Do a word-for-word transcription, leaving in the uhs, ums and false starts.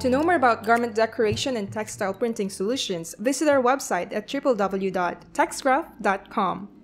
To know more about garment decoration and textile printing solutions, visit our website at w w w dot textgraph dot com.